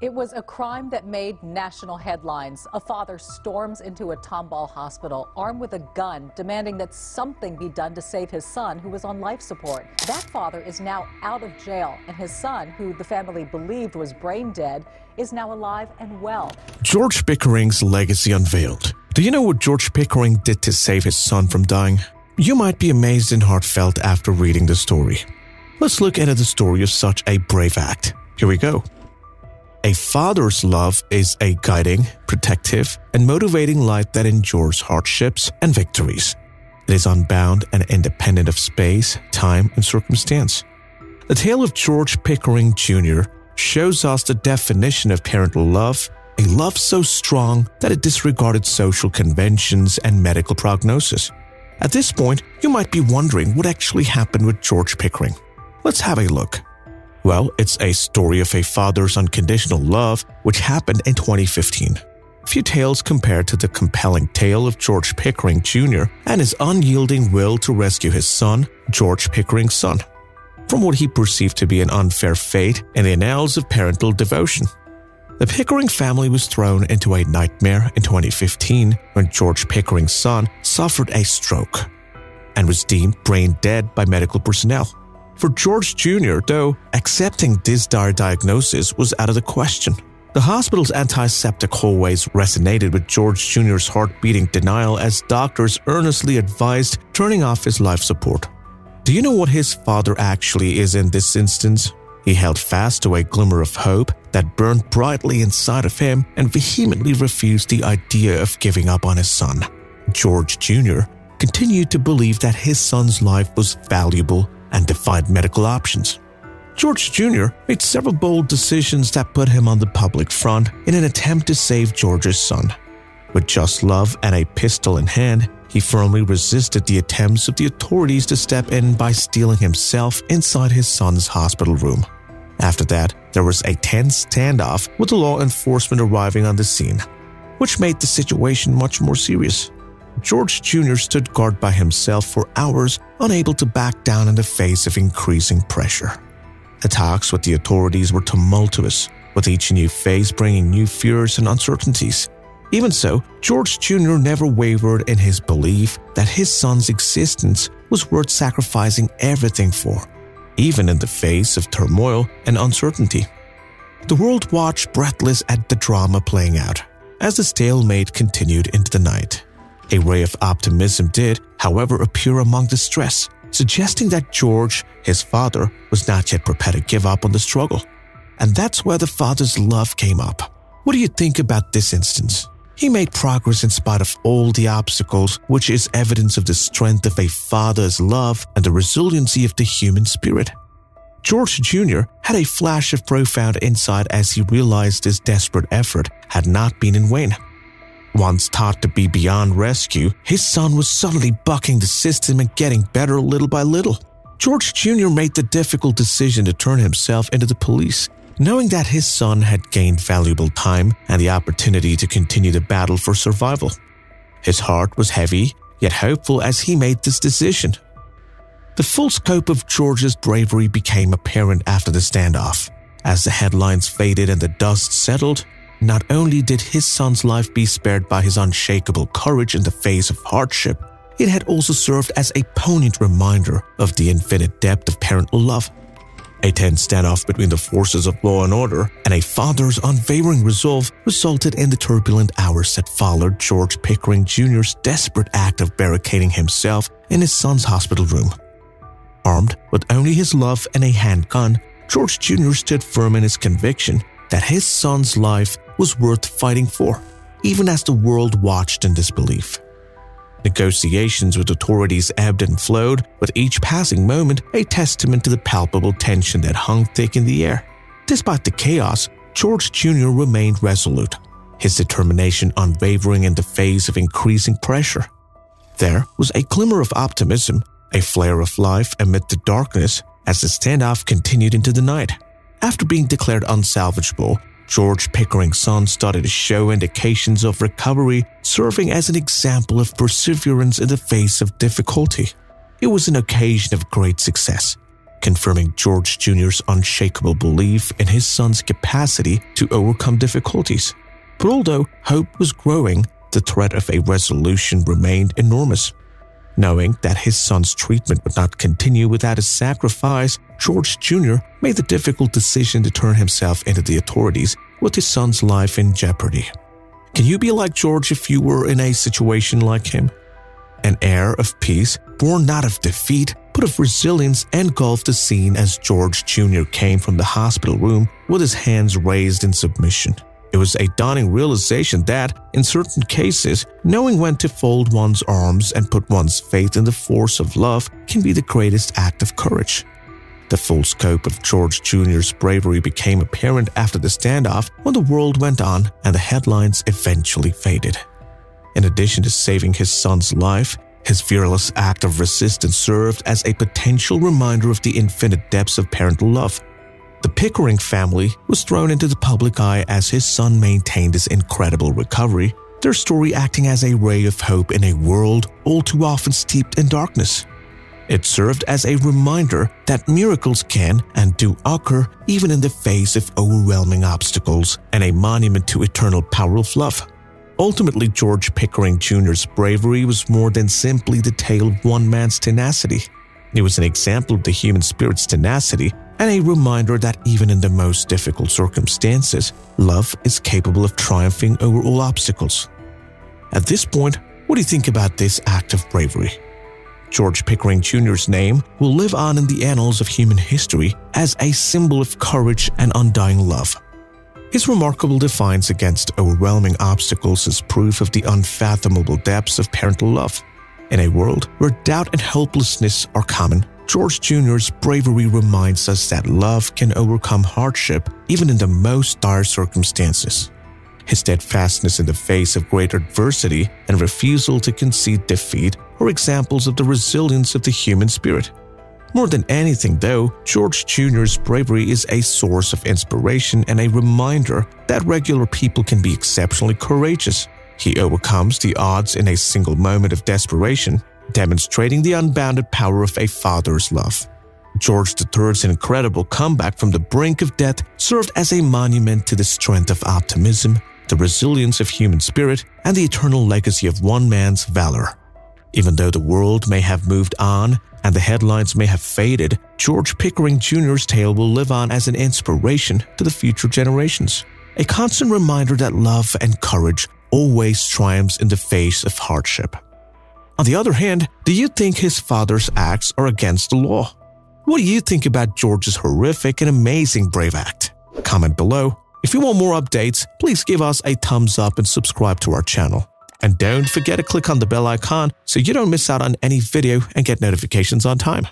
It was a crime that made national headlines. A father storms into a Tomball hospital armed with a gun, demanding that something be done to save his son, who was on life support. That father is now out of jail, and his son, who the family believed was brain dead, is now alive and well. George Pickering's legacy unveiled. Do you know what George Pickering did to save his son from dying? You might be amazed and heartfelt after reading the story. Let's look into the story of such a brave act. Here we go. A father's love is a guiding, protective, and motivating light that endures hardships and victories. It is unbound and independent of space, time, and circumstance. The tale of George Pickering Jr. shows us the definition of parental love, a love so strong that it disregarded social conventions and medical prognosis. At this point, you might be wondering what actually happened with George Pickering. Let's have a look. Well, it's a story of a father's unconditional love, which happened in 2015. Few tales compared to the compelling tale of George Pickering Jr. and his unyielding will to rescue his son, George Pickering's son, from what he perceived to be an unfair fate in the annals of parental devotion. The Pickering family was thrown into a nightmare in 2015 when George Pickering's son suffered a stroke and was deemed brain dead by medical personnel. For George Jr., though, accepting this dire diagnosis was out of the question. The hospital's antiseptic hallways resonated with George Jr.'s heart-beating denial as doctors earnestly advised turning off his life support. Do you know what his father actually is in this instance? He held fast to a glimmer of hope that burned brightly inside of him and vehemently refused the idea of giving up on his son. George Jr. continued to believe that his son's life was valuable and defied medical options. George Jr. made several bold decisions that put him on the public front in an attempt to save George's son. With just love and a pistol in hand, he firmly resisted the attempts of the authorities to step in by stealing himself inside his son's hospital room. After that, there was a tense standoff with the law enforcement arriving on the scene, which made the situation much more serious. George Jr. stood guard by himself for hours, unable to back down in the face of increasing pressure. The talks with the authorities were tumultuous, with each new phase bringing new fears and uncertainties. Even so, George Jr. never wavered in his belief that his son's existence was worth sacrificing everything for, even in the face of turmoil and uncertainty. The world watched breathless at the drama playing out, as the stalemate continued into the night. A ray of optimism did, however, appear among the stress, suggesting that George, his father, was not yet prepared to give up on the struggle. And that's where the father's love came up. What do you think about this instance? He made progress in spite of all the obstacles, which is evidence of the strength of a father's love and the resiliency of the human spirit. George Jr. had a flash of profound insight as he realized his desperate effort had not been in vain. Once thought to be beyond rescue, his son was suddenly bucking the system and getting better little by little. George Jr. made the difficult decision to turn himself into the police, knowing that his son had gained valuable time and the opportunity to continue the battle for survival. His heart was heavy, yet hopeful as he made this decision. The full scope of George's bravery became apparent after the standoff. As the headlines faded and the dust settled, not only did his son's life be spared by his unshakable courage in the face of hardship, it had also served as a poignant reminder of the infinite depth of parental love. A tense standoff between the forces of law and order and a father's unwavering resolve resulted in the turbulent hours that followed George Pickering Jr.'s desperate act of barricading himself in his son's hospital room. Armed with only his love and a handgun, George Jr. stood firm in his conviction that his son's life was worth fighting for, even as the world watched in disbelief. Negotiations with authorities ebbed and flowed, with each passing moment a testament to the palpable tension that hung thick in the air. Despite the chaos, George Jr. remained resolute, his determination unwavering in the face of increasing pressure. There was a glimmer of optimism, a flare of life amid the darkness as the standoff continued into the night. After being declared unsalvageable, George Pickering's son started to show indications of recovery, serving as an example of perseverance in the face of difficulty. It was an occasion of great success, confirming George Jr.'s unshakable belief in his son's capacity to overcome difficulties. But although hope was growing, the threat of a resolution remained enormous. Knowing that his son's treatment would not continue without his sacrifice, George Jr. made the difficult decision to turn himself into the authorities with his son's life in jeopardy. Can you be like George if you were in a situation like him? An air of peace, born not of defeat, but of resilience, engulfed the scene as George Jr. came from the hospital room with his hands raised in submission. It was a dawning realization that, in certain cases, knowing when to fold one's arms and put one's faith in the force of love can be the greatest act of courage. The full scope of George Jr.'s bravery became apparent after the standoff when the world went on and the headlines eventually faded. In addition to saving his son's life, his fearless act of resistance served as a potential reminder of the infinite depths of parental love. The Pickering family was thrown into the public eye as his son maintained his incredible recovery, their story acting as a ray of hope in a world all too often steeped in darkness. It served as a reminder that miracles can and do occur even in the face of overwhelming obstacles, and a monument to eternal power of love. Ultimately, George Pickering Jr.'s bravery was more than simply the tale of one man's tenacity. It was an example of the human spirit's tenacity and a reminder that even in the most difficult circumstances, love is capable of triumphing over all obstacles. At this point, what do you think about this act of bravery? George Pickering Jr.'s name will live on in the annals of human history as a symbol of courage and undying love. His remarkable defiance against overwhelming obstacles is proof of the unfathomable depths of parental love. In a world where doubt and hopelessness are common, George Jr.'s bravery reminds us that love can overcome hardship even in the most dire circumstances. His steadfastness in the face of great adversity and refusal to concede defeat are examples of the resilience of the human spirit. More than anything, though, George Jr.'s bravery is a source of inspiration and a reminder that regular people can be exceptionally courageous. He overcomes the odds in a single moment of desperation, demonstrating the unbounded power of a father's love. George III's incredible comeback from the brink of death served as a monument to the strength of optimism, the resilience of human spirit, and the eternal legacy of one man's valor. Even though the world may have moved on and the headlines may have faded, George Pickering Jr.'s tale will live on as an inspiration to the future generations, a constant reminder that love and courage always triumphs in the face of hardship. On the other hand, do you think his father's acts are against the law? What do you think about George's horrific and amazing brave act? Comment below. If you want more updates, please give us a thumbs up and subscribe to our channel. And don't forget to click on the bell icon so you don't miss out on any video and get notifications on time.